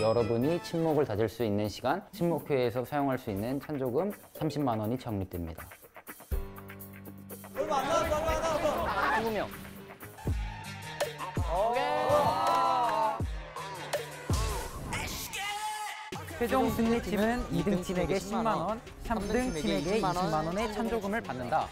여러분이 친목을 다질 수 있는 시간, 친목회에서 사용할 수 있는 찬조금 30만 원이 적립됩니다. 얼마 안 나왔어, 얼마 안 나왔어. 20명. 오케이. 최종 승리팀은 2등 팀에게 10만 원, 3등 팀에게 20만 원의 찬조금을 받는다.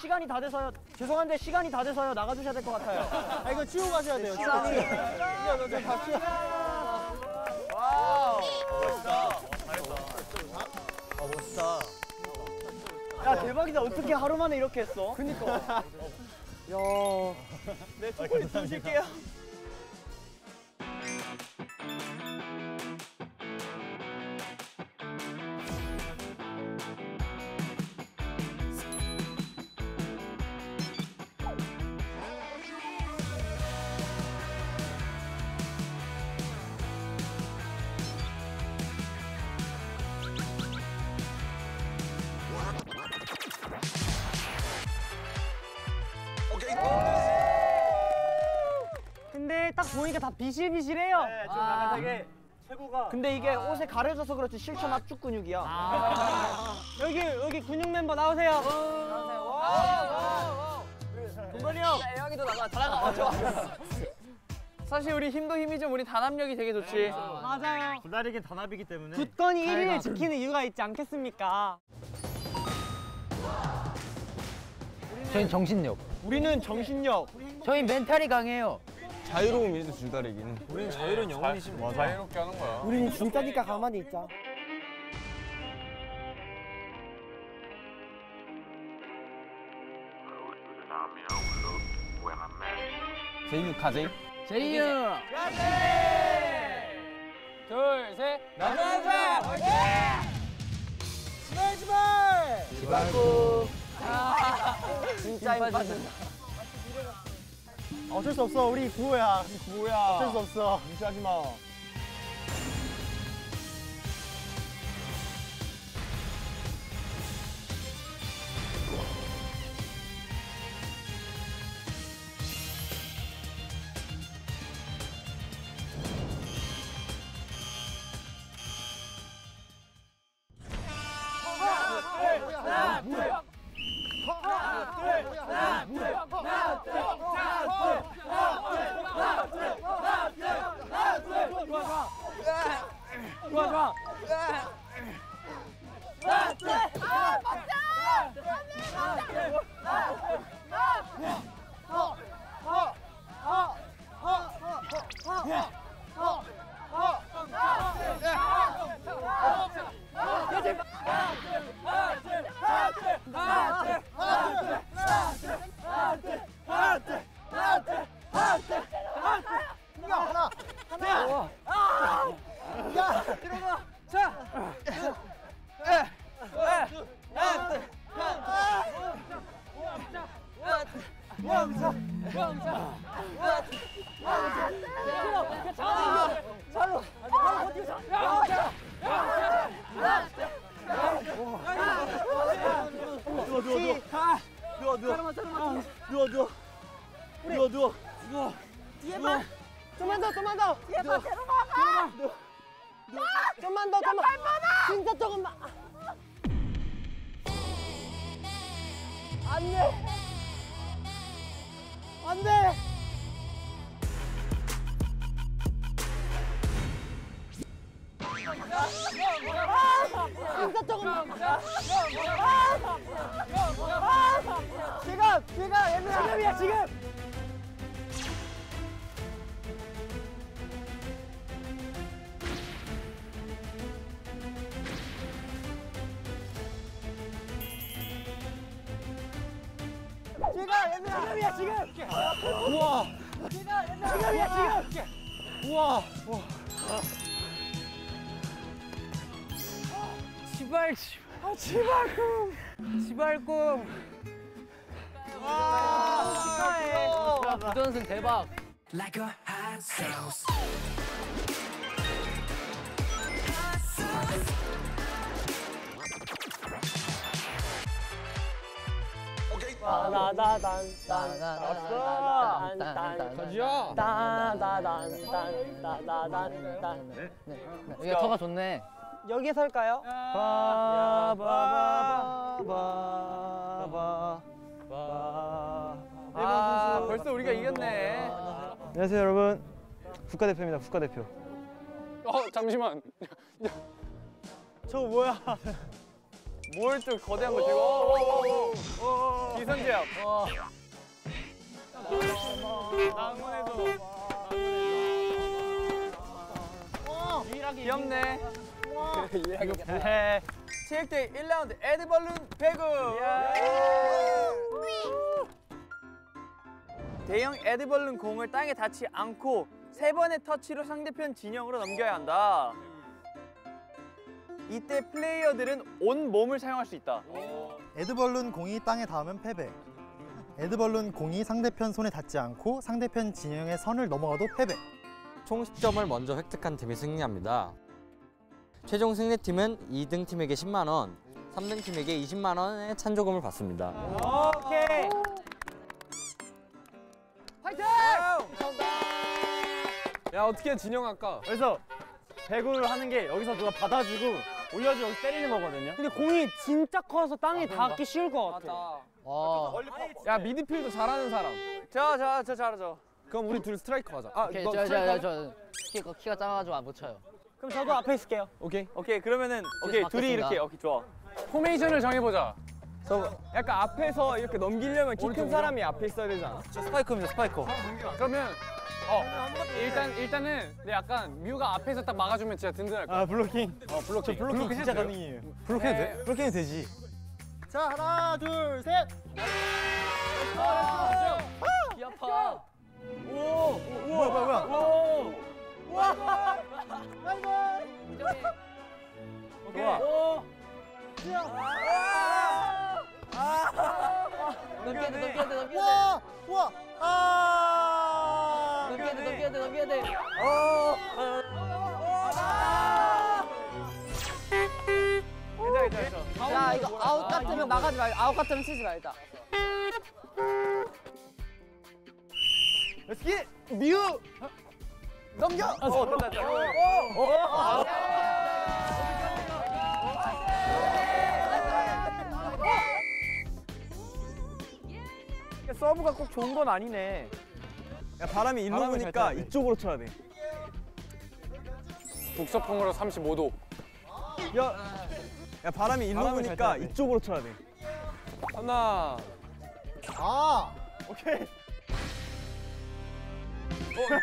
시간이 다 돼서요. 죄송한데 시간이 다 돼서요. 나가주셔야 될 것 같아요. 아 이거 치우고 가셔야 돼요. 시간이. 야 너 좀 같이. 와우. 멋있다. 잘했다. 아 멋있다. 야 대박이다. 어떻게 하루 만에 이렇게 했어? 그니까. 야. 네 초콜릿 좀 줄게요. 보니까 다 비실비실해요. 네, 좀 약간 되게 체구가. 근데 이게 옷에 가려져서 그렇지 실천 압축 근육이야. 여기 근육 멤버 나오세요. 나오세요. 동건이 형. 여기도 나가. 다 나가. 사실 우리 힘도 힘이죠. 우리 단합력이 되게 좋지. 맞아요. 기다리긴 단합이기 때문에. 굳건히 1위를 지키는 이유가 있지 않겠습니까? 저희는 정신력. 우리는 정신력. 저희 멘탈이 강해요. 자유로움이지 줄다리기는. 우린 자유로운 영혼이지. 맞아. 자유롭게 하는 거야. 우린 진짜니까 가만히 있자. J.YOU 가제. J.YOU 가제. 둘, 셋. 남자 화이팅! 스마일 스마일. 지발고. 진짜 힘 빠진다. 어쩔 수 없어. 우리 9호야. 9호야. 어쩔 수 없어. 무시하지 마. 여기가 터가 좋네. 여기에 설까요? 아, 벌써 우리가 이겼네. 안녕하세요 여러분, 국가대표입니다. 국가대표. 잠시만. 저거 뭐야? 뭘 좀 거대한 거 찍어. 기선제압. 낭만에서. 귀엽네. 네. 7대 1라운드 에드벌룬 배구. 대형 에드벌룬 공을 땅에 닿지 않고 3번의 터치로 상대편 진영으로 넘겨야 한다. 이때 플레이어들은 온 몸을 사용할 수 있다. 에드벌룬 공이 땅에 닿으면 패배. 에드벌룬 공이 상대편 손에 닿지 않고 상대편 진영의 선을 넘어가도 패배. 총 10점을 먼저 획득한 팀이 승리합니다. 최종 승리팀은 2등 팀에게 10만 원, 3등 팀에게 20만 원의 찬조금을 받습니다. 오케이! 화이팅! 감사합니다. 야, 어떻게 진영 아까? 그래서 배구를 하는 게 여기서 누가 받아주고 올려주고 여기 때리는 거거든요? 근데 공이 진짜 커서 땅에 닿기 쉬울 것 같아. 야, 미드필더 잘하는 사람. 저 잘하죠. 그럼 우리 둘 스트라이커 하자. 오케이, 저 키가 작아가지고 못 쳐요. 그럼 저도 앞에 있을게요. 오케이, 그러면은 오케이, 둘이 이렇게. 오케이, 좋아. 포메이션을 정해보자. 저 약간 앞에서 이렇게 넘기려면 키 큰 사람이 앞에 있어야 되지 않아? 저 스파이커입니다, 스파이커. 그러면 일단은 근데 약간 뮤가 앞에서 딱 막아주면 진짜 든든할 거야. 아 블로킹. 어 블로킹. 블로킹 진짜 가능해요. 블로킹 돼? 블로킹 되지. 자 하나 둘 셋. 기 아파. 오. 뭐야 뭐야. 오. 와. 나이스. 오케이. 오. 야. 아. 넘겨야 돼. 넘겨야 돼. 넘겨야 돼. 와. 와. 아. 넘겨야 돼. 괜찮아. 야, 이거 아웃 같으면 나가지 말자. 아웃 같으면 치지 말자. 렛츠 기! 미우! 넘겨! 어, 됐다. 오! 서브가 꼭 좋은 건 아니네. 야, 바람이 일로 오니까 이쪽으로 쳐야 돼. 북서풍으로 35도. 야 바람이 일로 오니까 이쪽으로 쳐야 돼. 하나. 아. 오케이. 됐다.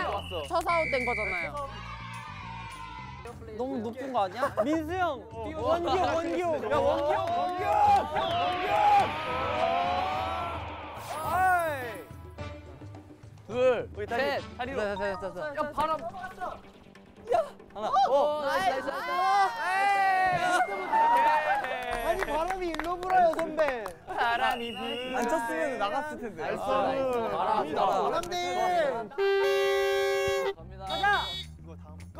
됐다. 쳐사웃 된 거잖아요. 너무 높은 거 아니야? 민수 형! 원기형! 야, 원기형! 둘, 셋, 다리로! 야, 바람! 하나, 나이스! 아니, 바람이 일로 불어요, 선배! 바람이 불어! 안 쳤으면 나갔을 텐데. 나이스! 바람이 나와! 바람님! 가자! 고!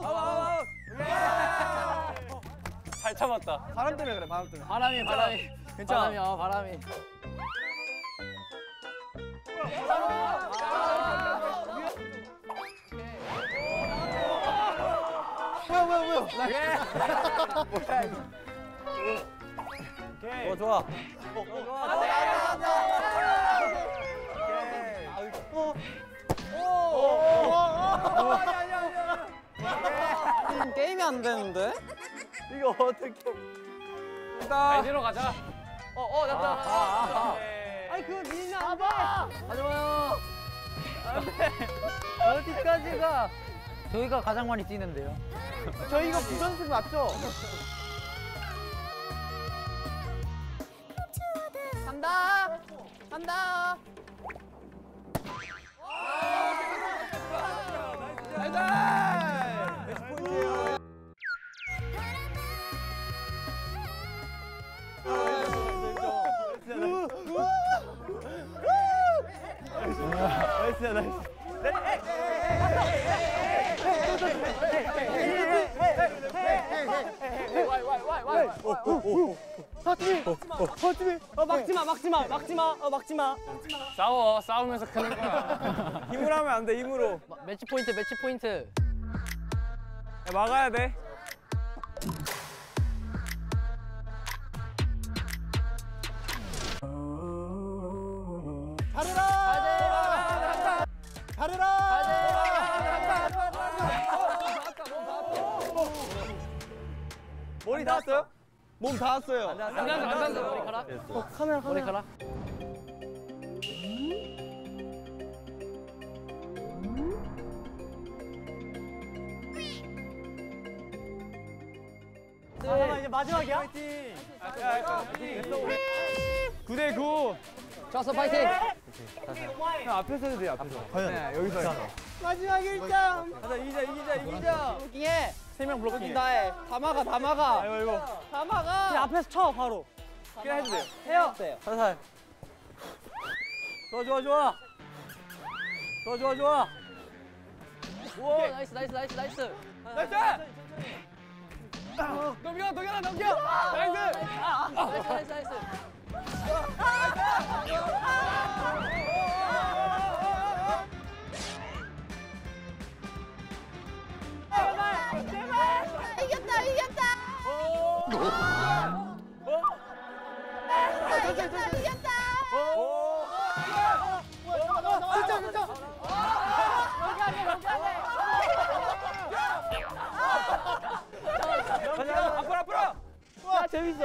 나오. 잘 참았다. 바람 때문에 그래, 바람 때문에. 바람이. 괜찮아. 바람이. 뭐야. 좋아. 오. 게임이 안 되는데? 이거 어떻게? 발대로 가자. 됐다. 아니 그거 밀면 안 돼. 가져와요. 안 돼. 어디까지 가? 저희가 가장 많이 뛰는데요. 저희가 부전승 맞죠? 간다. 막지마. 싸워. 싸우면서 크는 거야. 힘으로 하면 안 돼. 힘으로. 매치 포인트. 야, 막아야 돼. 머리 다 왔어요? 몸 다 왔어요. 안 닿았어. 머리카락? 카메라. 잠깐만, 이제 마지막이야? 파이팅! 9대9! 좋았어, 파이팅! 형, 앞에서 해도 돼요, 앞에서. 네, 여기서 해야 돼. 마지막 1점! 가자, 이기자! 블로킹해! 3명 블로킹해. 다 막아! 다 막아! 그냥 앞에서 쳐, 바로! 그냥 해도 돼요. 해요! 살살! 좋아! 오, 나이스! 넘겨! 나이스! 제발! 이겼다! 이겼다! 앞으로! 와 재밌어.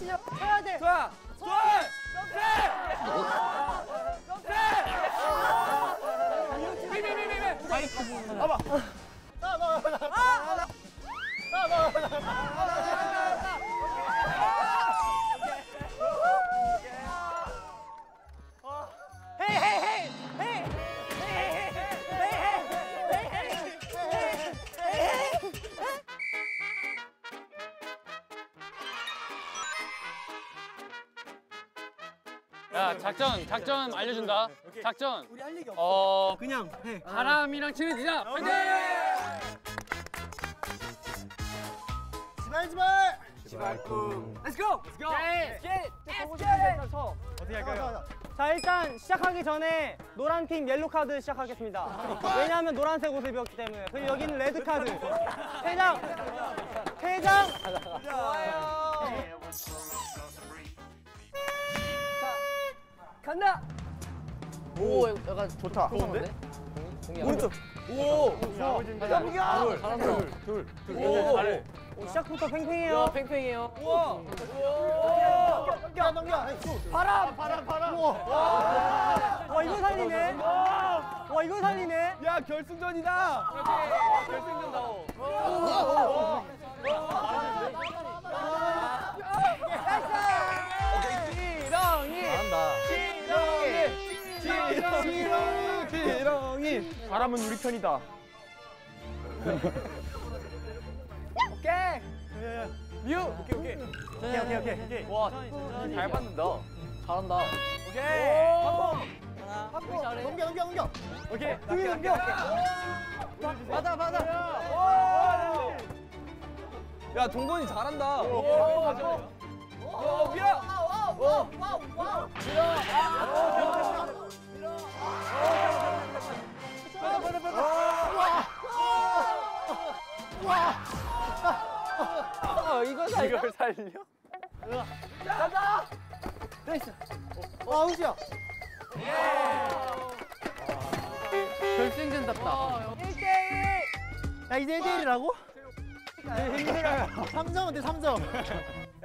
치죠. 해야 돼. 좋아. 좋아. 점프. 미미미미미. 봐봐. 야, 작전 알려준다. 오케이. 작전. 우리 할 얘기 없어. 그냥 해. 바람이랑 친해지자. 화이팅! 지발꿈. Let's go. Let's go. Let's get it. 어떻게 할까요? 자, 일단 시작하기 전에 노란 팀 옐로 카드 시작하겠습니다. 왜냐하면 노란색 옷을 입었기 때문에. 그리고 여기는 레드 카드. 퇴장. 좋아요. 간다! 오, 약간 좋다. 좋은데? 오른쪽! 오! 가자! 둘! 시작부터 팽팽해요. 팽팽해요. 우와! 넘겨! 바람! 와, 이건 살리네. 야, 결승전이다! 결승전 나오. 지렁이 바람은 우리 편이다. 오케이. 유. 오케이. 와, 잘 받는다. 잘한다. 오케이. 하나. 넘겨. 오케이. 두 넘겨. 받아. 야, 동건이 잘한다. 오, 미라. 와우. 이걸 살려? 가자! 나이스! 와, 우지야! 결승전답다. 1대1! 야, 이제 1대1이라고? 힘들어요. 3점은 돼, 3점.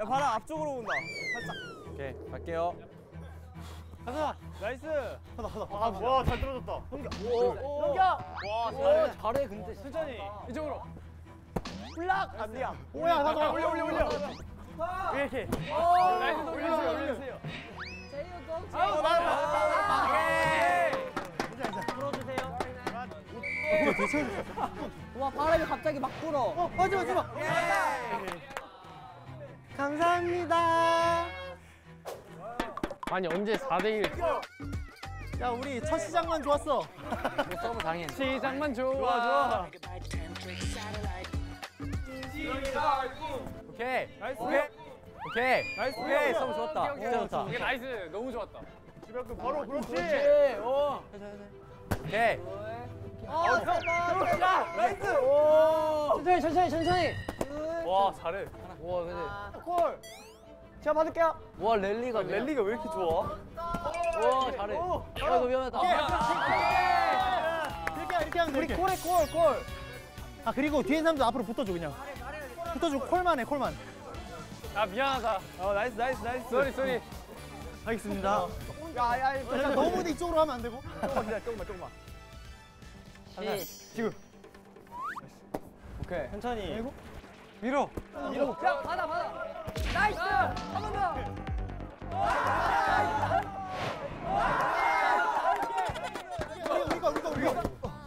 야, 봐라, 앞쪽으로 온다. 살짝. 오케이, 갈게요. 가자! 나이스! 하다. 와, 잘 떨어졌다. 넘겨! 와, 잘해, 근데. 천천히. 이쪽으로. 블락! 안 돼요. 오야, 나도 올려. 이렇게. 오, 올려주세요. 제이유 동. 맞다. 불어주세요. 와, 바람이 갑자기 막 불어. 하지 마. 감사합니다. 아니, 언제 4대1? 야, 우리 첫 시작만 좋았어. 못 써도 당연히. 시작만 좋아. 오케이. 나이스. 오케이. 나이스. 오케이. 서브 좋았다. 진짜 좋다. 오케이, 나이스. 너무 좋았다. 지금 바로 그렇지. 오케이. 나이스. 천천히. 와, 잘해. 와, 근데. 콜. 제가 받을게요. 와, 랠리가 왜 이렇게 좋아? 와, 잘해. 야, 너 미안하다. 이렇게 하면 돼. 우리 콜. 아, 그리고 뒤에 사람도 앞으로 붙어줘, 그냥. 붙어주고 콜만 해. 아, 미안하다. 나이스. 쏘리. 알겠습니다. 야, 너무 이쪽으로 하면 안 되고. 조금만. 지금. 오케이. 천천히. 그리고 밀어. 야, 받아. 나이스! 한 번 더!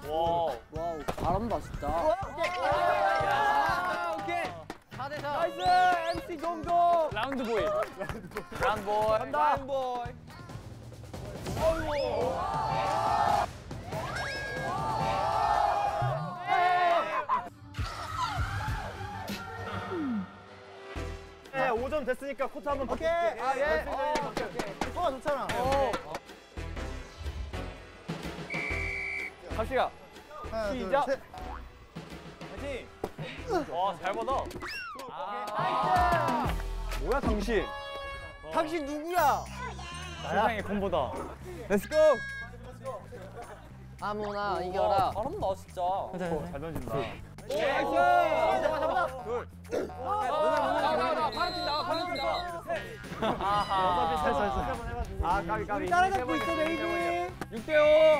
와우, 잘한다, 진짜. 오케이. 4대4. 나이스! MC 동동! 라운드보이. 라운드보이. 네, 5점 됐으니까 코트 한번 볼게. 오케이. 코가 좋잖아. 갑시다. 시작. 파이팅. 와, 잘 받아. 나이스. 뭐야, 당신? 당신 누구야? 세상에 곰보다. 렛츠고. 아무나 이겨라. 잘한다, 진짜. 잘 던진다. 나이스. 잡아. 둘. 바로 뛴다. 어차피 살살살. 아 까비. 따라잡고 있어 베이비. 6대5.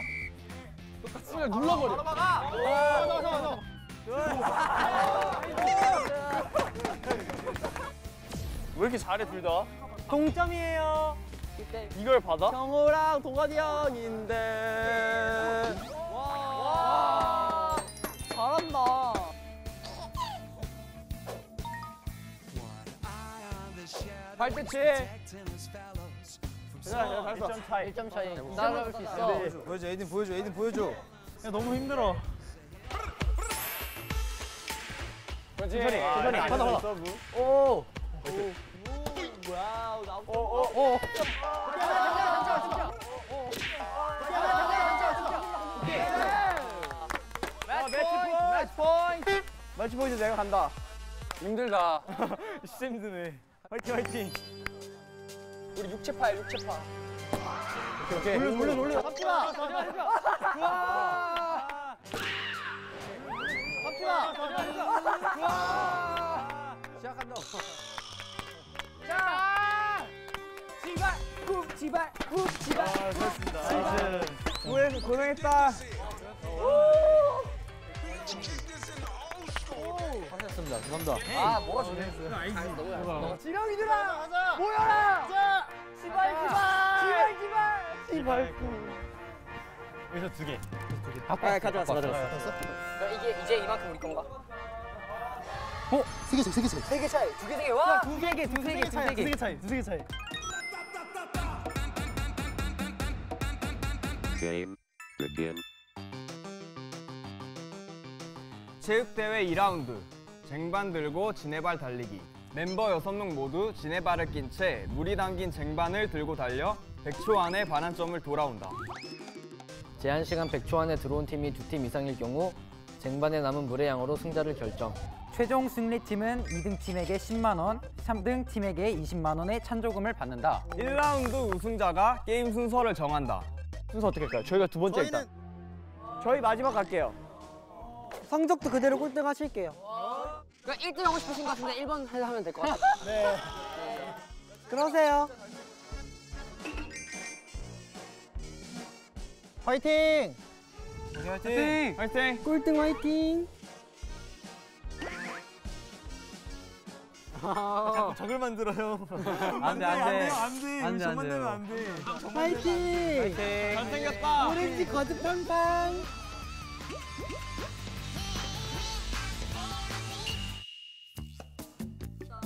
똑같이 그냥 눌러버려. 바로 막아. 잡아. 왜 이렇게 잘해 둘 다? 동점이에요. 이걸 받아? 경호랑 동환이 형인데. 와. 잘한다. 발패치. 그래, 1점 차이. 1점 차이. 날아올 수 있어. 보여줘, 에이든 보여줘, 에이든 보여줘. 야, 너무 힘들어. 천천히, 천천히. 받아, 받아. 오. 와우, 나오. 오. 매치 포인트. 매치 포인트 내가 간다. 힘들다. 진짜 힘드네. 화이팅 화이팅. 우리 육체파야 육체파. 오케이. 올려. 잡지마. 우와. 잡지마. 우와. 시작한다. 자. 지발. 훅 지발. 훅 지발. 아, 좋습니다. 나이스. 우연 고생했다. 하셨습니다. 감사합니다. 아, 뭐가 좋네. 지렁이들아, 모여라! 자, 지발. 여기서 두 개. 바꿔. 가져왔어. 이게 이제 이만큼 우리 건가? 어? 세 개 차이. 두 개. 와, 두 개 차이. 게임 begin. 체육대회 2라운드 쟁반 들고 지네발 달리기. 멤버 6명 모두 지네발을 낀 채 물이 담긴 쟁반을 들고 달려 100초 안에 반환점을 돌아온다. 제한시간 100초 안에 들어온 팀이 2팀 이상일 경우 쟁반에 남은 물의 양으로 승자를 결정. 최종 승리팀은 2등팀에게 10만원, 3등팀에게 20만원의 찬조금을 받는다. 1라운드 우승자가 게임 순서를 정한다. 순서 어떻게 할까요? 저희가 두 번째 일단. 저희 마지막 갈게요. 성적도 그대로 꼴등 하실게요. 그러니까 1등 하고 싶으신 것 같은데 1번 하면 될 것 같아요. 네. 그러세요. 화이팅! 화이팅! 꼴등 화이팅! 자꾸 적을 만들어요. 안 돼. 저만 되면 안 돼. 화이팅! 잘생겼다! 오렌지 거듭팡팡!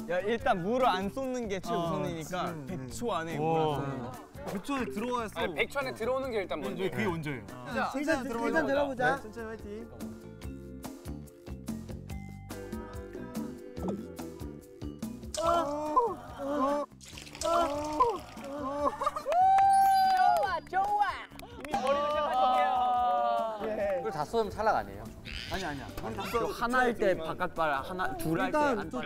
야, 일단 물을 안 쏟는 게 최우선이니까 100초 안에 물을 안 쏟는 거. 100초 안에 들어와야 써. 100초 안에 들어오는 게 일단 먼저. 그게 먼저예요. 자, 일단 들어보자. 천천히 화이팅. 좋아. 이미 머리를 시작할게요. 이걸 다 쏟으면 탈락 아니에요? 아니야. 하나일 때 바깥발, 하나 둘할 때 안 돼.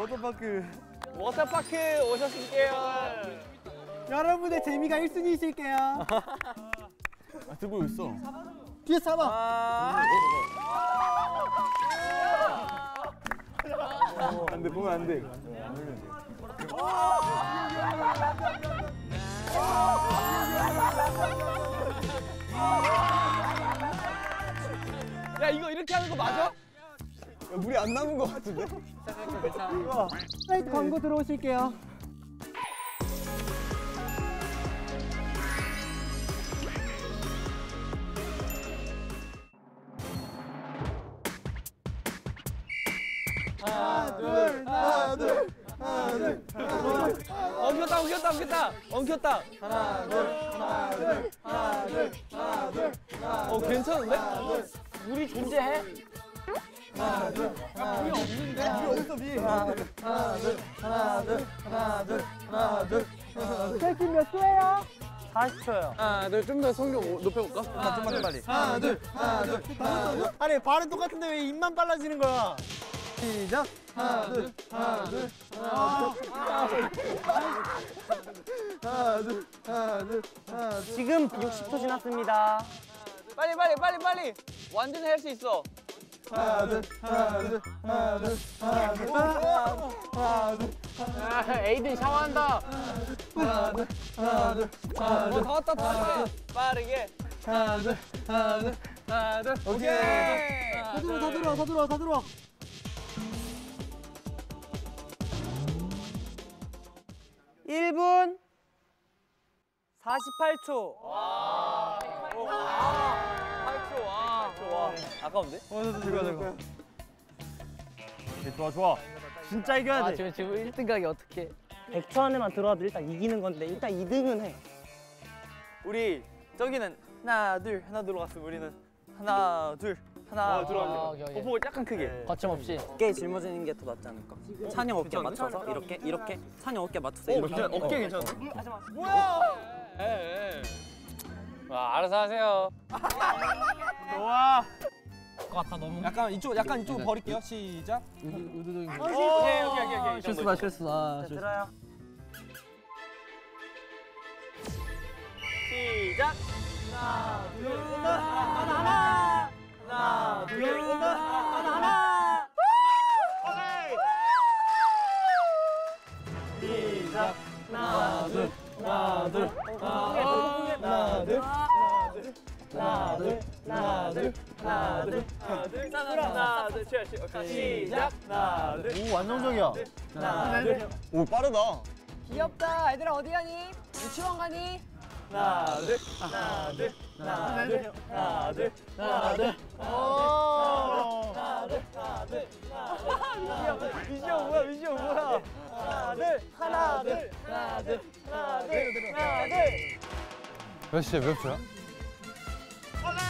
워터파크. 워터파크 오셨을게요. 여러분의 재미가 1순위이실게요. 아, 들고 있어. 뒤에 잡아. 안 돼, 보면 안 돼. 야, 이거 이렇게 하는 거 맞아? 야, 물이 안 남은 거 같은데? 괜찮아. 사이트 광고 들어오실게요. 엉켰다. 하나 둘. 어, 괜찮은데? 물이 존재해? 물이 없는데? 물이 어딨어, 미? 하나 둘. 셀프 몇 초예요? 40초요. 하나 둘, 좀 더 성격 높여볼까? 좀만 더 빨리. 하나 둘. 아니, 발은 똑같은데 왜 입만 빨라지는 거야? 시작. 하나 둘. 지금 60초 지났습니다. 빨리. 완전히 할 수 있어. 에이든 샤워한다. 다 왔다, 다 왔다. 빠르게. 오케이. 다 들어와, 다 들어와, 다 들어와, 다 들어와. (1분) 48초. 와. 8초. 와. 아까운데? 이거. 좋아, 좋아. 진짜 이겨야 돼. 지금 1등 가기 어떻게? 100초 안에만 들어와도 일단 이기는 건데 일단 2등은 해. 우리 저기는 하나, 둘, 하나 들어갔으면 우리는 하나, 둘, 하나 들어갔어. 호흡을 약간 크게. 거침없이. 어깨 짊어지는 게 더 낫지 않을까? 찬영 어깨 맞춰서 이렇게, 이렇게. 찬영 어깨 맞춰서 이렇게. 어깨 괜찮아. 하지 마. 뭐야? 와, 알아서 하세요. 좋아. 같아, 너무. 약간 이쪽 버릴게요. 시작. 의도적인 거. 오케이. 실수다, 실수다. 들어요. 시작. 하나, 둘, 하나, 하나, 둘, 하나, 하나. 시작. 하나, 둘, 하나, 둘, 하나, 둘, 하나, 둘. 하나, 둘, 하나, 둘, 하나, 둘, 하나, 둘, 시작! 하나, 둘, 오, 안정적이야. 하나, 둘, 오, 빠르다. 귀엽다. 얘들아, 어디 가니? 유치원 가니? 하나, 둘, 하나, 둘, 하나, 둘, 하나, 둘, 하나, 둘, 하나, 둘, 하나, 둘, 하나, 둘, 미션 뭐야, 미션 뭐야? 하나, 둘, 하나, 둘, 하나, 둘, 하나, 둘, 하나, 둘. 몇 시야, 몇 시야? 오케이!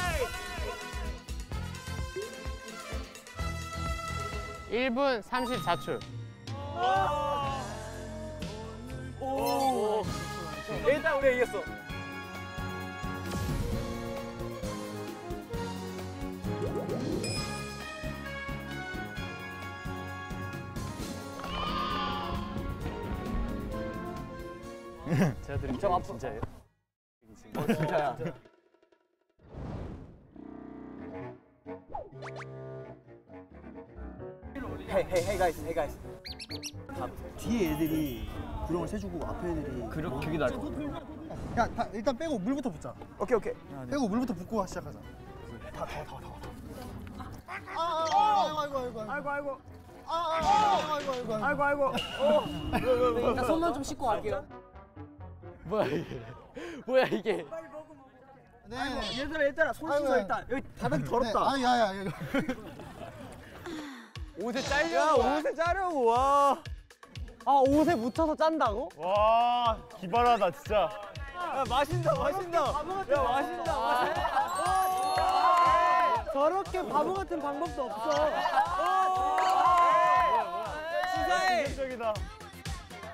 1분 34초. 오! 일단 우리 이겼어. 제가 드린 게 진짜예요? 진짜야. Hey guys, hey guys. 뒤에 애들이 구령을 세주고 앞에 애들이 그게 나을 것 같아. 야, 일단 빼고 물부터 붓자. 오케이. 빼고 물부터 붓고 시작하자. 아이고. 일단 손만 좀 씻고 갈게요. 뭐야 이게? 네. 아이고, 얘들아 손 씻어 일단. 여기 바닥 더럽다. 아야야. 옷에 잘려고. 야, 옷에 짜려고. 와. 아, 옷에 묻혀서 짠다고? 와, 기발하다 진짜. 야, 마신다. 야, 마신다. 저렇게 바보 같은 방법도 없어. 진짜해. 진짜적이다.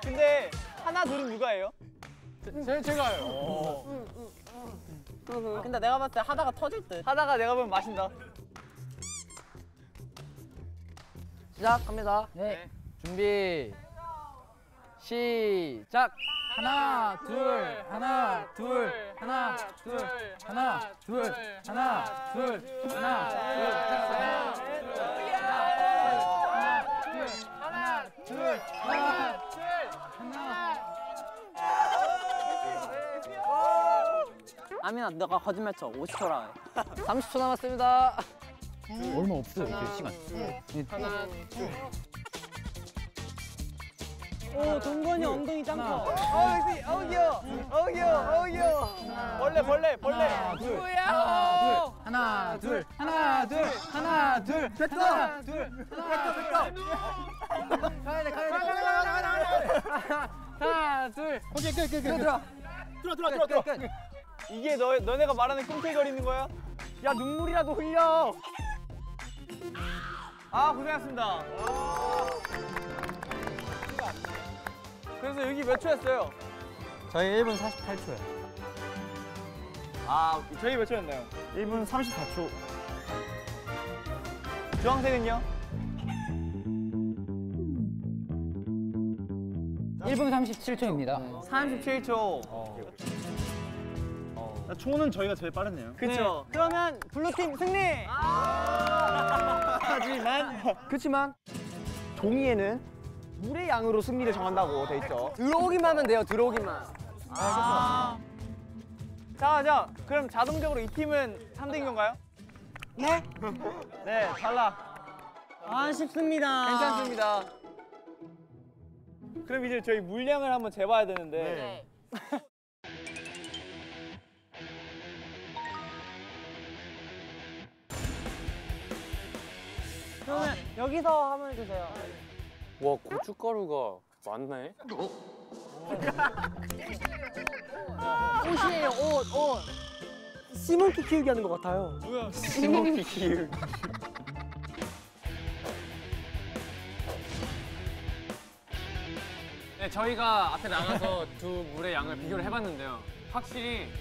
근데 하나 둘은 누가 해요? 제가요. 근데 내가 봤을 때 하다가 터질 듯. 하다가 내가 보면 마신다. 시작합니다. 네. 준비. 시작. 하나, 둘, 하나, 둘, 하나, 둘, 하나, 둘, 하나, 둘, 하나, 둘, 하나, 둘. 아민아, 너가 거짓말 쳐. 50초라. 30초 남았습니다. 얼마 없어, 이렇게 시간. 하나, 둘. 오, 동건이 엉덩이 짱 커. 어우 귀여워. 벌레. 누구야? 하나, 둘. 됐어. 됐어. 가야 돼. 하나, 둘. 오케이, 끝. 들어. 이게 너네가 말하는 꿈틀거리는 거야? 야, 눈물이라도 흘려. 아, 고생하셨습니다. 그래서 여기 몇 초였어요? 저희 1분 48초요. 아, 저희 몇 초였나요? 1분 34초. 주황색은요? 1분 37초입니다. 37초. 초는 저희가 제일 빠르네요. 그렇죠. 그러면 블루팀 승리! 그렇지만 종이에는 물의 양으로 승리를 정한다고 돼 있죠. 들어오기만 하면 돼요, 들어오기만. 아. 자, 그럼 자동적으로 이 팀은 3등인 건가요? 네? 네, 달라. 아쉽습니다. 괜찮습니다. 그럼 이제 저희 물량을 한번 재봐야 되는데. 네. 그러면 여기서 한번 해주세요. 와, 고춧가루가 많네. 옷이에요, 옷. 씨몽키 키우기 하는 것 같아요. 뭐야? 씨몽키 키우기. 네, 저희가 앞에 나가서 두 물의 양을 비교를 해봤는데요. 확실히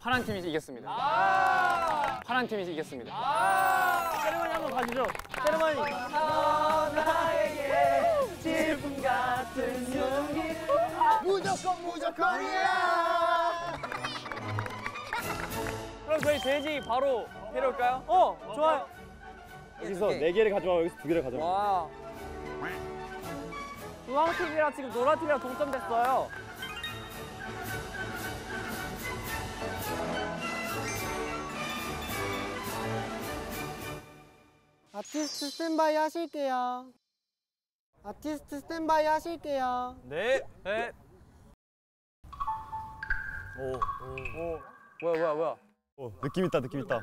파란 팀이 이겼습니다. 아 파란 팀이 이겼습니다. 아 세레머니 한번 봐주죠. 세레머니. 아 나에게 질풍 같은 용기 무조건이야. 그럼 저희 돼지 바로 데려올까요? 어, 좋아요. 여기서 4개를 가져와, 여기서 2개를 가져와. 와. 노랑 팀이랑 지금 노랑 팀이랑 동점됐어요. 아티스트 스탠바이 하실게요. 아티스트 스탠바이 하실게요. 네. 네. 오. 뭐야. 오, 느낌 있다, 느낌 있다. 오.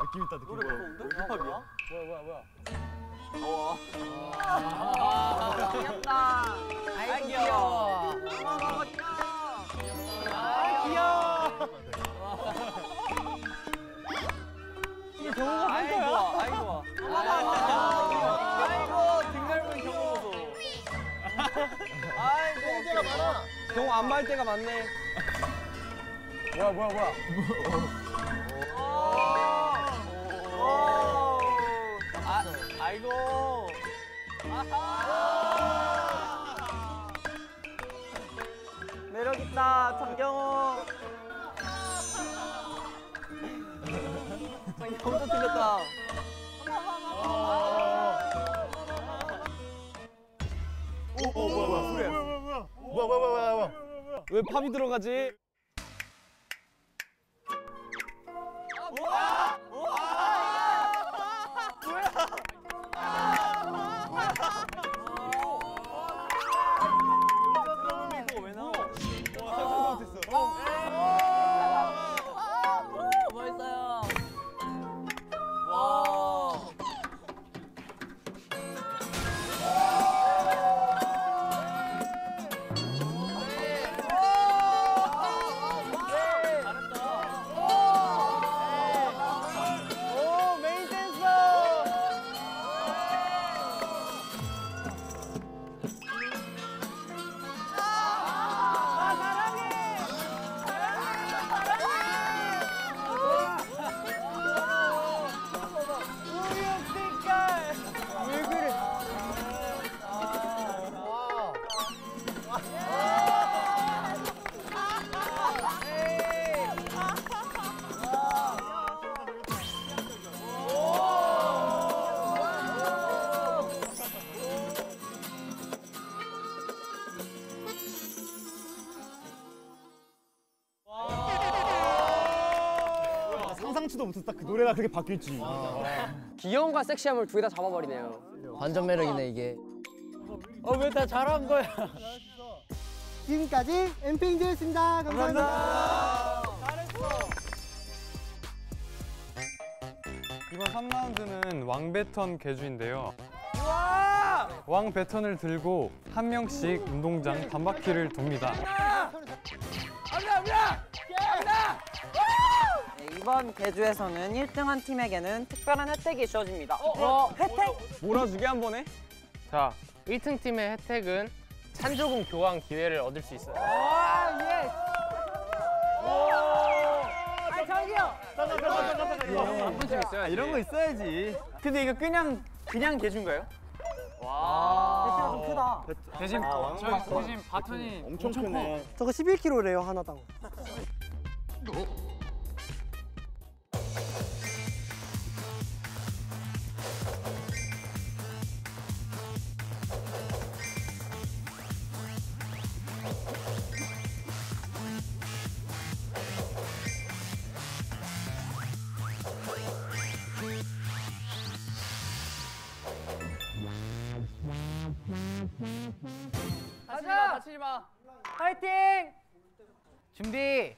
느낌 있다, 느낌 있다. 뭐야. 오. 아, 귀엽다. 아이, 귀여워. 경호가 한 거야? 아이고 등갈비 경호 보소. 아이고 경호가 많아. 경호 안 말 때가 많네. 뭐야. 아이고. 매력 있다 정경호. 경호도 틀렸다. 오, 뭐야. 왜 팝이 들어가지? 그 노래가 그렇게 바뀔지. 귀여움과 섹시함을 둘 다 잡아버리네요. 완전 매력이네 이게. 왜 다 잘한 거야. 지금까지 엠핑즈였습니다. 감사합니다. 잘했어. 이번 3라운드는 왕배턴 개주인데요. 왕배턴을 들고 한 명씩 운동장 단바퀴를 돕니다. 갑니다! 이번 개주에서는 1등한 팀에게는 특별한 혜택이 주어집니다. 혜택? 몰아주게 한 번에? 자, 1등 팀의 혜택은 찬조금 교환 기회를 얻을 수 있어요. 와, 예스! 아, 저기요! 잠깐. 이런 거 있어야지. 근데 이거 그냥 개주인가요? 와. 엄청 크다. 대신 대신 바톤이 엄청 크네. 저거 11kg래요 하나당. 다치지마 파이팅! 준비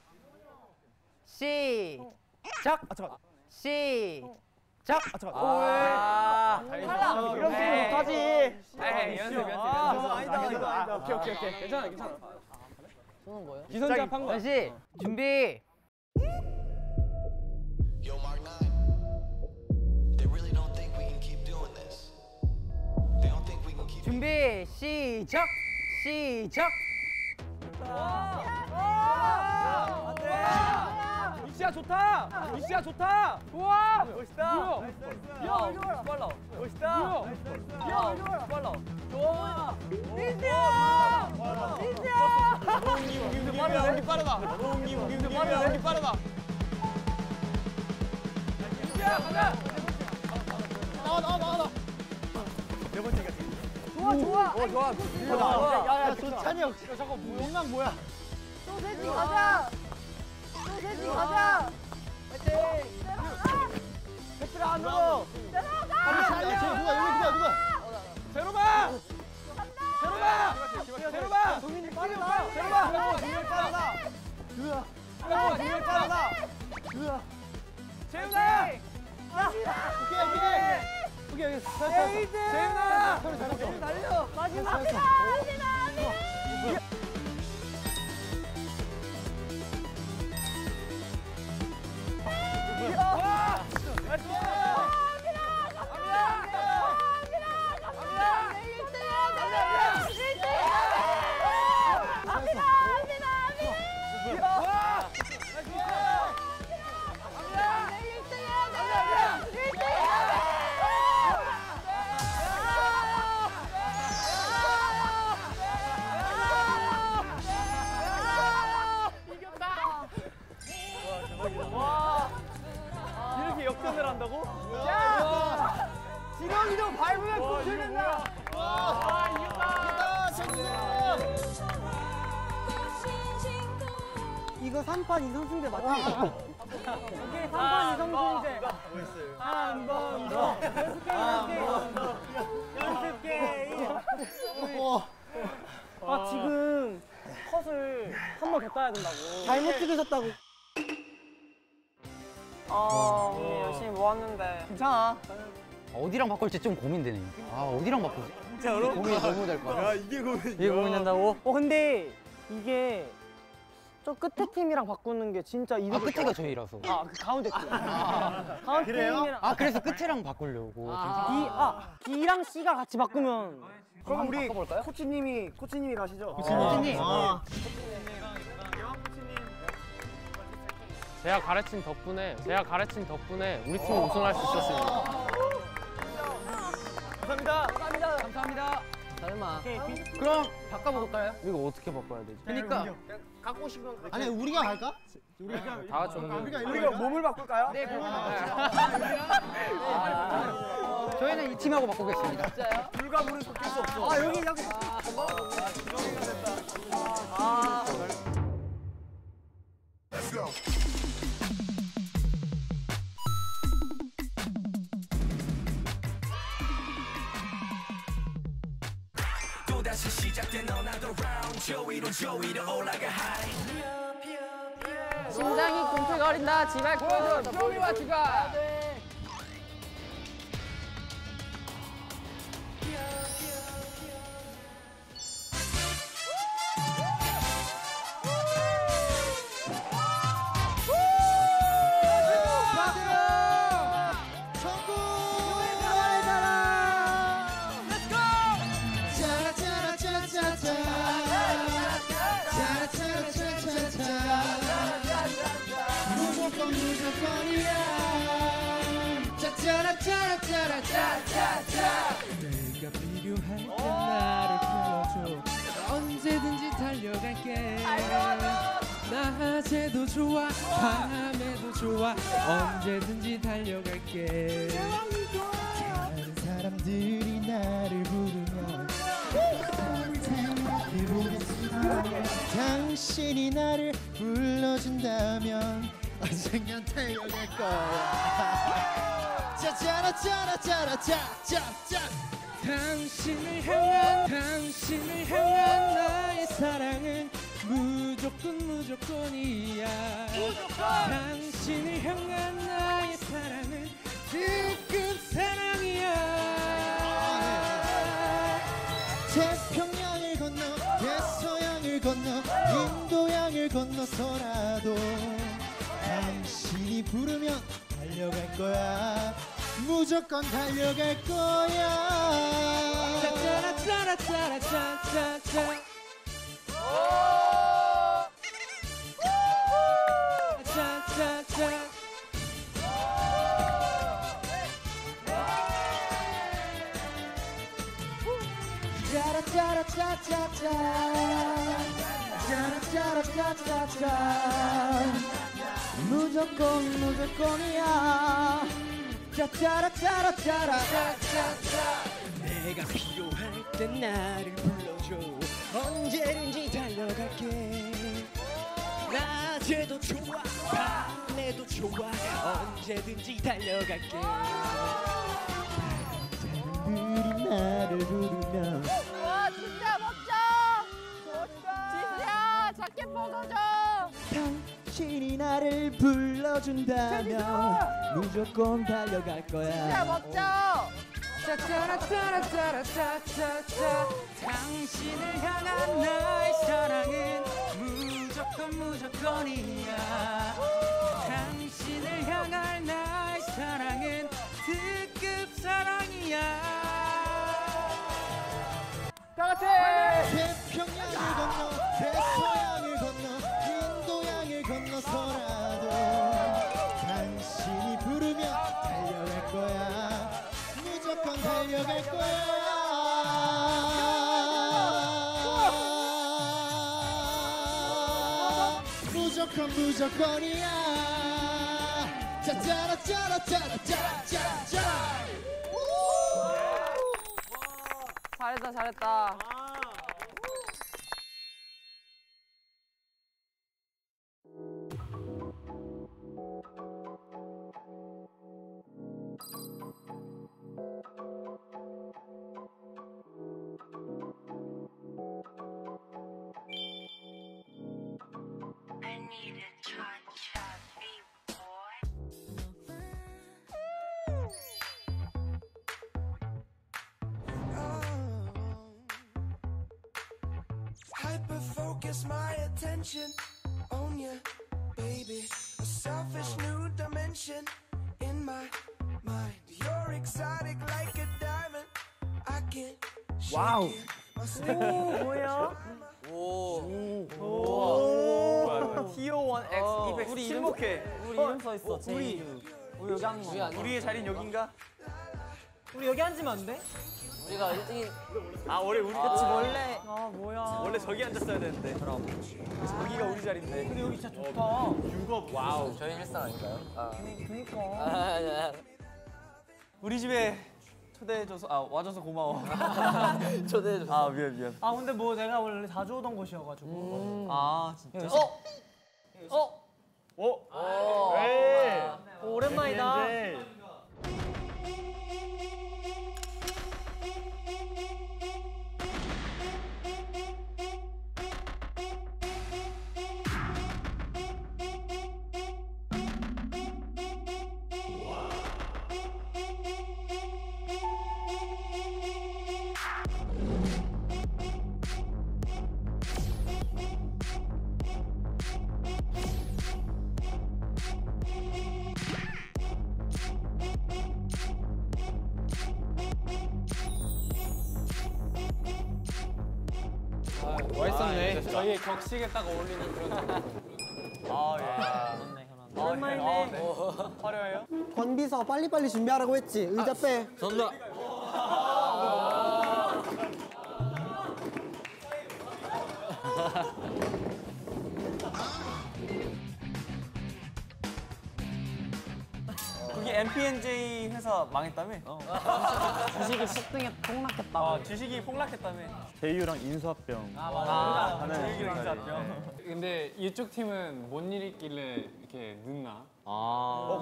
시작! 아 잠깐 시작! 아 잠깐 탈락! 이런 게임 못하지! 에이 연습 아니다 오케이 괜찮아 쏘는 거예요? 기선제압 한 거야 다시 준비 준비 시작! 시작! 와! 안돼! 이씨야 좋다! 이씨야 좋다! 우와! 멋있다! 야! 빨라! 멋있다! 야! 빨라! 좋아! 민지야! 민지야! 연기 빠르다! 연기 빠르다! 연기 빠르다! 민지야! 가자! 나와! 네 번째가 좋아. 야야 찬이 형. 잠깐 뭐야? 뭐야? 소세지 가자. 소세지 가자. 파이팅. 페트라 안 넣어. 누가? 제로마. 제로마. 동민이 빠르다. 제로마. 동민이 빠르다. 누야. 동민이 빠르다. 누야. 재훈아. 오케이. 오케이 재윤아! 재윤아 달려! 마지막이다! 마지막이다! 와! 한다고? 야! 지렁이도 밟으면 고쳐진다! 와! 이겼다! 이거 3판 2선승제 맞지? 오케이, 3판 2선승제! 한 번 더! 연습 게임! 아, 지금 컷을 한 번 더 따야 된다고. 잘못 찍으셨다고. 열심히 모았는데 괜찮아 어디랑 바꿀지 좀 고민되네 아 어디랑 바꾸지? 진짜 어려운 고민이 너무 될 것 같아 야 이게 고민된다고? 근데 이게 저 끝에 팀이랑 바꾸는 게 진짜 이거 끝에가 저희라서 그 가운데 팀 가운데 팀이랑 그래서 끝에랑 바꾸려고 B랑 C가 같이 바꾸면 그럼 우리 바꿔볼까요? 코치님이 가시죠 코치님 제가 가르친 덕분에 우리 팀이 우승할 수 있었습니다. 감사합니다. 설마. 그럼 바꿔볼까요? 이거 어떻게 바꿔야 되지? 그러니까 갖고 오신 건 아니 우리가 할까? 우리가 몸을 바꿀까요? 네 몸을 바꿔요. 저희는 이 팀하고 바꾸겠습니다. 진짜요? 물과 물은 섞일 수 없어. 여기. Let's go. 심장이 꿈틀거린다 지발 꼬여줘 쇼미와 주가 할 땐 나를 불러줘. 언제든지 달려갈게. 낮에도 좋아 밤에도 좋아 언제든지 달려갈게. 많은 사람들이 나를 부르면 당신이 나를 불러준다면 언젠간 달려갈 거야. 짜짜라짜라짜라짜짜짜. 당신을 향한 나의 사랑은 무조건이야. 무조건! 당신을 향한 나의 사랑은 뜨끈 사랑이야. 태평양을 건너 대서양을 건너 인도양을 건너서라도 당신이 부르면 달려갈 거야. 무조건 달려갈 거야. 짜짜라짜라짜라짜짜짜. 짜짜짜. 짜라짜라짜짜짜. 짜라짜라짜짜짜. 무조건이야. 짜짜라짜라짜라짜짜짜. 내가 필요할 땐 나를 불러줘. 언제든지 달려갈게. 낮에도 좋아 밤에도 좋아 언제든지 달려갈게. 사람들이 나를 부르면 와 진짜 먹자. 진짜 작게 먹어줘. 당신이 나를 불러준다면 무조건 달려갈 거야. 진짜 멋져. 짜짜라짜라짜라짜짜짜. 당신을 향한 나의 사랑은 무조건이야. 당신을 향한 나의 사랑은 특급 사랑이야. 따라해. 태평양을 건너 대서양을 건너 건너서라도 당신이 부르면 달려갈 거야. 무조건 달려갈 거야. 무조건이야. 짜짜라짜라짜라짜짜짜. 잘했다. Hyper-focus my attention on ya, baby. A selfish new dimension in my mind. You're exotic like a diamond. I can't shake it. 오 뭐야? 오 TO1 X EPEX 침묵해. 우리 이름 써있어. J.YOU. 우리 여기 앉아. 우리의 자리는 여긴가? 우리 여기 앉으면 안 돼? 우리가 1등이 아 원래 우리 같이 원래 아 뭐야 원래 저기 앉았어야 되는데. 그럼 저기가 우리 자리인데. 근데 여기 진짜 좋다. 뷰가 와우. 저희 일상 아닌가요? 아 그니까 우리 집에 초대해줘서 와줘서 고마워. 초대해줘서 미안. 근데 뭐 내가 원래 자주 오던 곳이어가지고. 진짜? 오랜만이다. 멋있었네. 저희의 격식에 딱 어울리는 그런 예. 오랜만이네. 화려해요? 권비서 빨리빨리 준비하라고 했지. 의자 빼. 전다. 그게 MPNJ 회사 망했다며? 주식이 폭등에 폭락했다며. 주식이 폭락했다며. 제이유랑 인수합병. 맞아. 제이유랑 인수합병. 근데 이쪽 팀은 뭔 일이 있길래 이렇게 늦나?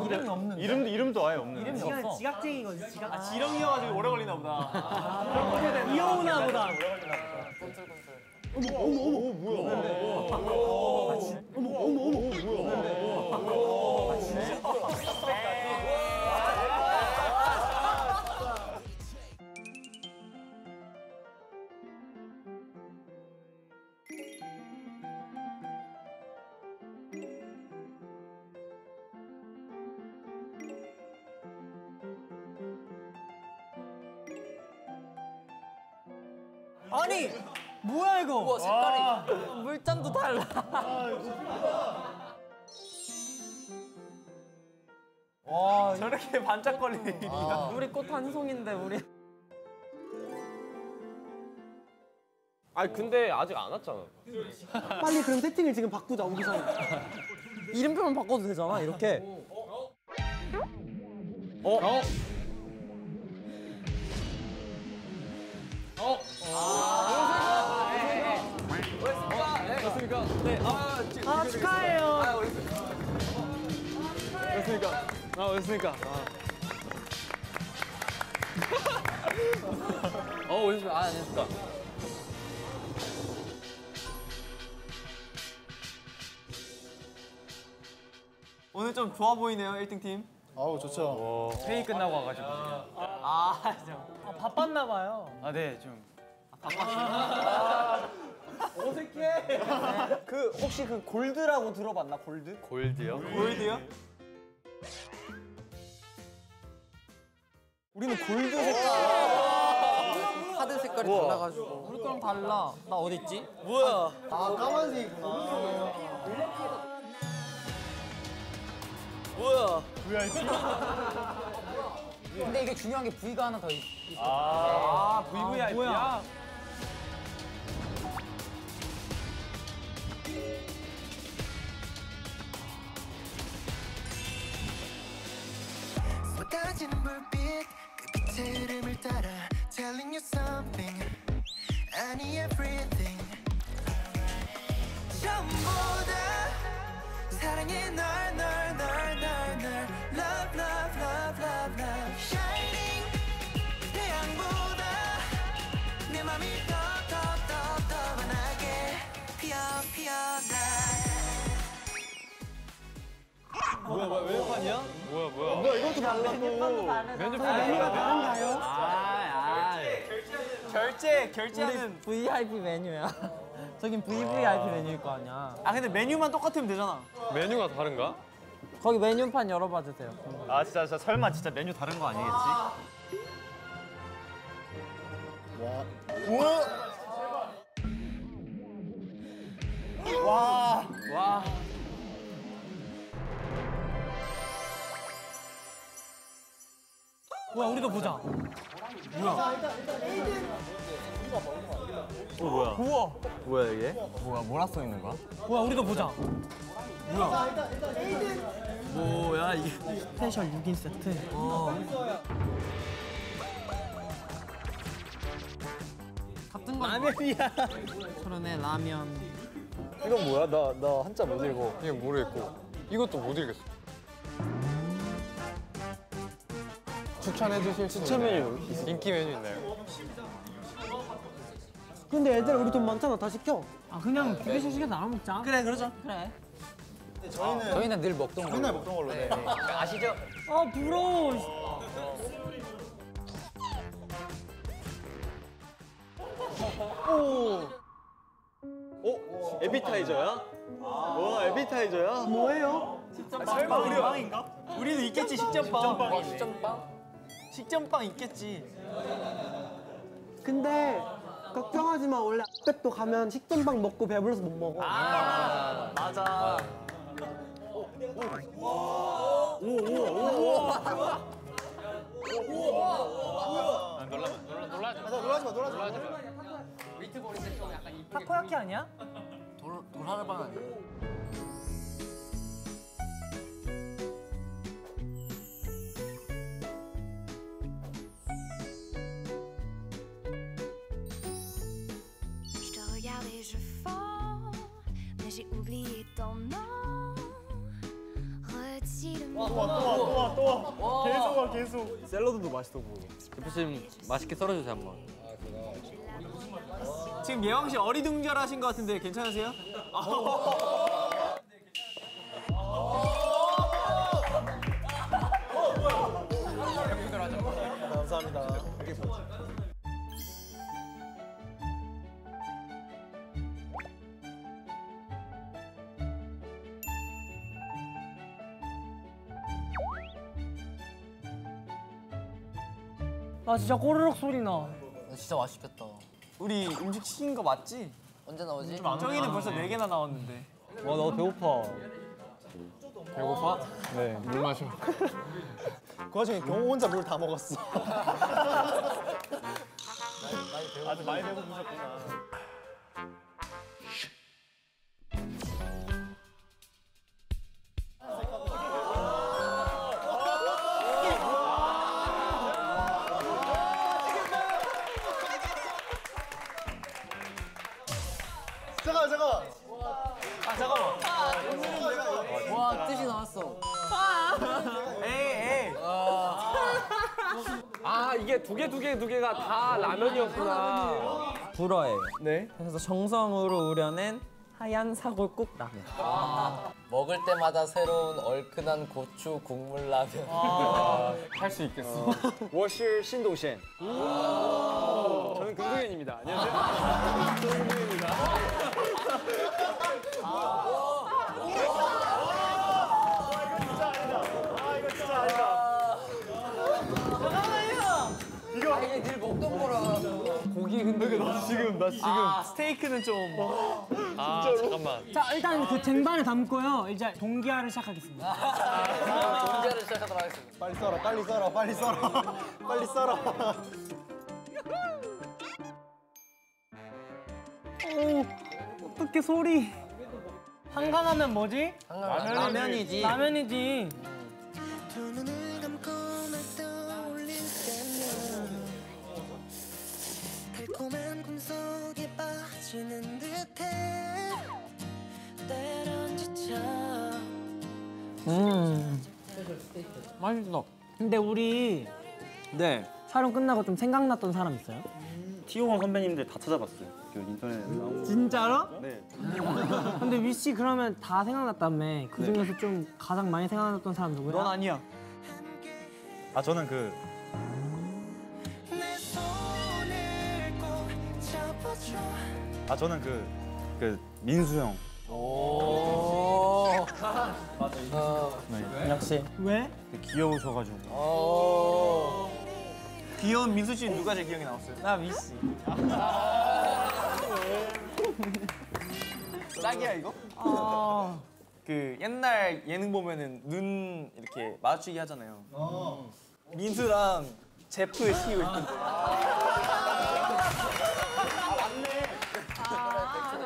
이름이 없는데? 이름도 아예 없는. 이름이 없어. 지각쟁이거든, 지각. 지렁이여가지고 오래 걸리나 보다. 이어오나 보다. 꼼틀꼼틀. 어머, 뭐야. 어머, 뭐야. 진짜? 아니! 뭐야 이거! 우와, 색깔이! 물잔도 달라! 와, 저렇게 반짝거리니. 우리 꽃 한 송인데, 우리. 아니 근데 아직 안 왔잖아. 빨리 그럼 세팅을 지금 바꾸자, 우리 사이. 이름표만 바꿔도 되잖아, 이렇게. 오셨습니까? 네. 축하해요. 오셨습니까? 오셨습니까? 오셨습니까? 안녕하십니까? 오늘 좀 좋아 보이네요, 1등 팀. 아우, 좋죠. 회의 끝나고 와가지고. 바빴나 봐요. 네, 좀. 바빴어요. 어색해. 혹시 그 골드라고 들어봤나? 골드? 골드요? 골드요? 우리는 골드 색깔, 카드 색깔이 달라가지고. 우리 거랑 달라. 나 어디 있지? 뭐야? 까만색이구나. 뭐야 이거? 근데 이게 중요한 게 V가 하나 더 있어. VVIP야? 쏟아지는 불빛 그 빛의 흐름을 따라 Telling you something I need everything 처음보다 사랑해 널 Love love love love love Shining 태양보다 내 맘이 더 환하게 피어 날 뭐야 외판이야? 뭐야 이것도 달라고. 면접 메뉴가 다른가요? 결제하는 VIP 메뉴야. 저긴 VVIP 메뉴일 거 아니야. 근데 메뉴만 똑같으면 되잖아. 메뉴가 다른가? 거기 메뉴판 열어봐 주세요. 진짜 설마 진짜 메뉴 다른 거 아니겠지? 와. 뭐야, 우리도 보자. 뭐야? 일단 에이든. 뭐야 이게? 뭐라 써 있는 거야? 뭐야, 우리도 보자. 뭐야? 일단 에이든. 뭐야 이게? 스페셜 6인 세트. 같은 거. 라면이야. 그러네, 라면. 이건 뭐야? 나 한자 못 읽어. 이거 모르겠고. 이것도 못 읽겠어. 추천해주실 추천 메뉴 인기 메뉴 있나요? 근데 애들 우리 돈 많잖아. 다 시켜. 그냥 두 개씩 시켜 나눠 먹자. 그래, 그러자. 그래. 근데 저희는 늘 먹던 걸로. 맨날 먹던 걸로. 네. 아시죠? 부러워. 에피타이저야? 에피타이저야? 뭐예요? 설마 우리 빵인가? 우리도 있겠지, 식전빵. 식전빵 있겠지. 근데 걱정하지 마. 원래 앞백도 가면 식전빵 먹고 배불러서 못 먹어. 맞아. 놀라지 마. 타코야키 아니야? 하늘 반 아니에요? 와, 또 와. 계속. 샐러드도 맛있더고. 대표님 맛있게 썰어주세요 한번. 지금 예왕 씨 어리둥절하신 것 같은데 괜찮으세요? 감사합니다. 아 진짜 꼬르륵 소리 나. 진짜 맛있겠다. 우리 음식 시킨 거 맞지? 언제 나오지? 정이는 벌써 4개나 나왔는데. 와 나 배고파. 배고파? 네, 물 마셔. 그 와중에 경호 혼자 물 다 먹었어. 아주 많이 배고프셨구나. 두 개가 다 라면이었구나. 불어에 네. 그래서 정성으로 우려낸 하얀 사골국라면. 아, 먹을 때마다 새로운 얼큰한 고추 국물 라면. 아, 할 수 있겠어. 워실 신도셴. 저는 금동현입니다. 안녕하세요. 금동현입니다. 고기 근데 나 지금 스테이크는 좀 잠깐만. 자 일단 그 쟁반을 담고요. 이제 동기화를 시작하겠습니다. 동기화를 시작하도록 하겠습니다. 빨리 썰어. 오 어떻게 소리? 한강하면 뭐지? 라면이지. 맛있어. 근데 우리 네 촬영 끝나고 좀 생각났던 사람 있어요? TO1 선배님들 다 찾아봤어요. 인터넷에 나온. 진짜로? 네. 근데 위씨 그러면 다 생각났다며. 그 중에서 좀 가장 많이 생각났던 사람 누구야? 넌 아니야. 아 저는 그 민수 형. 오. 맞아. 네. 역시. 왜? 귀여우셔가지고. 오. 귀여운 민수 씨 누가 제 기억에 남았어요? 나 민수. 딱이야 이거? 아. 그 옛날 예능 보면은 눈 이렇게 마주치기 하잖아요. 민수랑 제프의 시기고 있던데.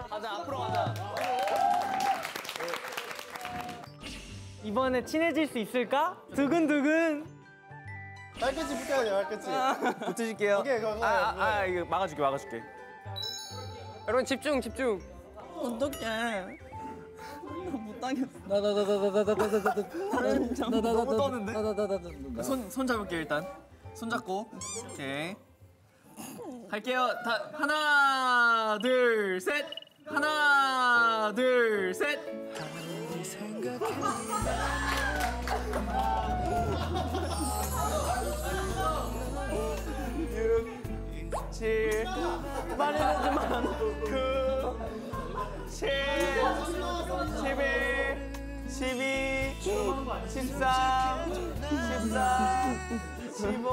가자, 앞으로 가자. 이번에 친해질 수 있을까? 두근두근. 날끝이 붙여야 돼, 날끝이. 붙여줄게요. 오케이, 그거. 이거 막아줄게. 여러분 집중. 어떡해. 못 당했어. 나 너무 떠는데? 손 잡을게요, 일단. 손 잡고. 오케이. 할게요. 다 하나, 둘, 셋. 하나, 둘, 셋! 칠, 7, 8, 9, 10, 11, 12, 13, 14, 15.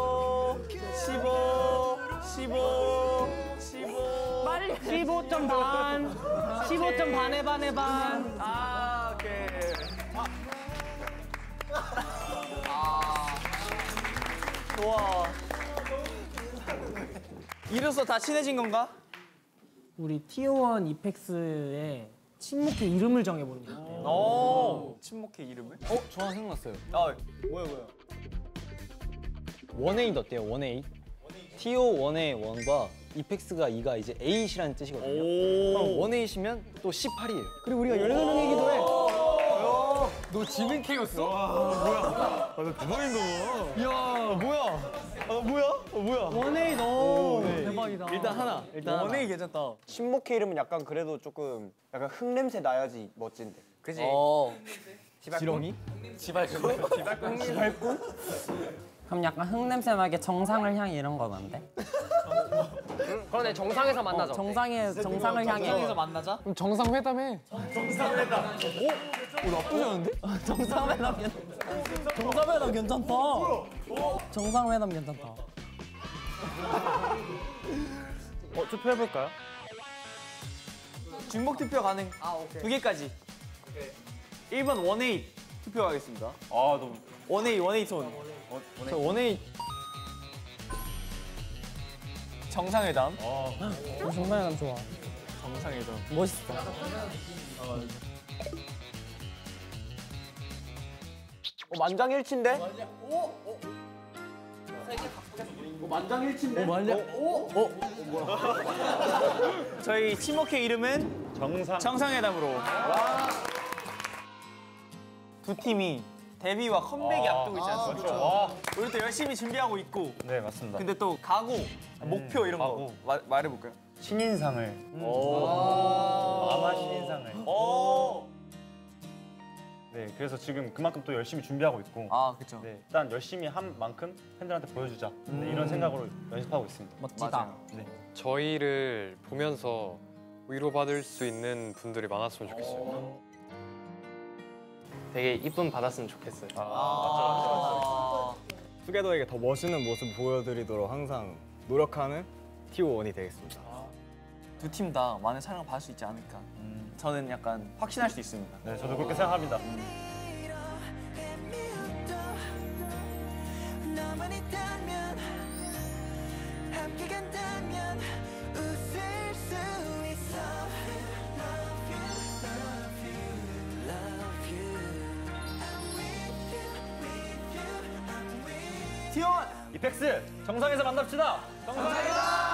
15점 반. 15점 반에 반. 아, 오케이. 좋아. 이로써 다 친해진 건가? 우리 TO1 EPEX의 침묵회 이름을 정해보는 거예요. 오, 침묵회 이름을? 어? 저 하나 생각났어요. 아, 뭐야. 원에잇 어때요? 원에잇? TO1의 1과 이펙스가 2가 이제 8이라는 뜻이거든요. 그럼 1-8이면 또 18이에요. 그리고 우리가 18명이기도 해. 너 지민케였어? 뭐야? 너 대박인 거고. 야, 뭐야? 뭐야? 1-8, 오, 대박이다. 일단 1-8 괜찮다. 침묵회 이름은 약간 그래도 조금 약간 흙냄새 나야지 멋진데. 그지? 지렁이? 지발꿈? 그럼 약간 흙냄새 나게 정상을 향해 이런 건 안 돼? 그러네, 정상에서 만나자. 정상을 향해. 정상에서 만나자? 그럼 정상회담해. 정상회담. 오, 나쁘지 않은데? 정상회담 괜찮다. 정상회담 괜찮다. 정상회담 괜찮다. 투표해볼까요? 중복 투표 가능. 아, 오케이. 2개까지. 오케이. 1번 1-8 투표하겠습니다. 아, 너무. 1-8 손. 저 1-8 정상회담. 정상회담 좋아. 정상회담 멋있어. 만장일치인데? 만장일치인데? 뭐야? 저희 팀워크의 이름은 정상회담으로. 두 팀이 데뷔와 컴백이 앞두고 있지 않습니까? 우리 또 열심히 준비하고 있고. 네, 맞습니다. 근데 또 각오, 목표 이런 거 말해볼까요? 신인상을. 아마 신인상을. 네, 그래서 지금 그만큼 또 열심히 준비하고 있고. 아, 그렇죠. 네, 일단 열심히 한 만큼 팬들한테 보여주자. 네, 이런 생각으로 연습하고 있습니다. 멋지다. 네. 저희를 보면서 위로받을 수 있는 분들이 많았으면 좋겠어요. 되게 이쁨 받았으면 좋겠어요. 맞죠. 투게더에게 더 멋있는 모습 보여드리도록 항상 노력하는 TO1이 되겠습니다. 두 팀 다 많은 사랑을 받을 수 있지 않을까. 저는 약간 확신할 수 있습니다. 네, 저도 그렇게 생각합니다. TO1! 이펙스! 정상에서 만납시다! 정상이다!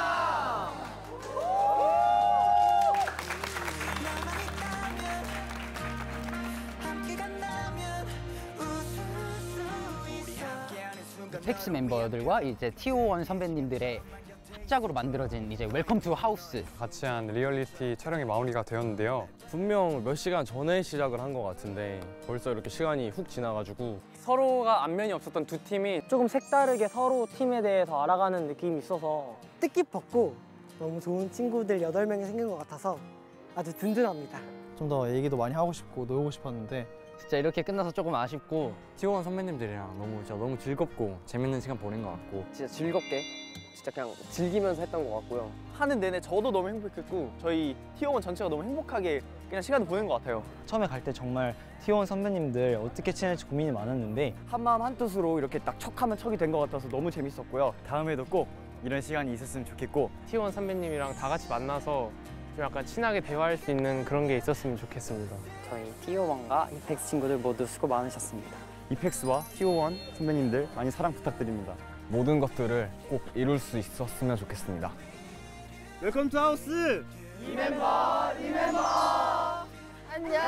이펙스 멤버들과 이제 TO1 선배님들의 합작으로 만들어진 이제 welcome 2 HOUSE 같이 한 리얼리티 촬영이 마무리가 되었는데요. 분명 몇 시간 전에 시작을 한 것 같은데 벌써 이렇게 시간이 훅 지나가지고 서로가 안면이 없었던 두 팀이 조금 색다르게 서로 팀에 대해서 알아가는 느낌이 있어서 뜻깊었고 너무 좋은 친구들 8명이 생긴 것 같아서 아주 든든합니다. 좀 더 얘기도 많이 하고 싶고 놀고 싶었는데 진짜 이렇게 끝나서 조금 아쉽고 TO1 선배님들이랑 너무 즐겁고 재밌는 시간 보낸 것 같고 진짜 즐겁게 진짜 그냥 즐기면서 했던 것 같고요. 하는 내내 저도 너무 행복했고 저희 TO1 전체가 너무 행복하게 그냥 시간을 보낸 것 같아요. 처음에 갈 때 정말 TO1 선배님들 어떻게 친할지 고민이 많았는데 한마음 한뜻으로 이렇게 딱 척하면 척이 된 것 같아서 너무 재밌었고요. 다음에도 꼭 이런 시간이 있었으면 좋겠고 TO1 선배님이랑 다 같이 만나서 좀 약간 친하게 대화할 수 있는 그런 게 있었으면 좋겠습니다. 저희 TO1과 이펙스 친구들 모두 수고 많으셨습니다. 이펙스와 TO1 선배님들 많이 사랑 부탁드립니다. 모든 것들을 꼭 이룰 수 있었으면 좋겠습니다. 웰컴 투 하우스! 이 멤버! 안녕!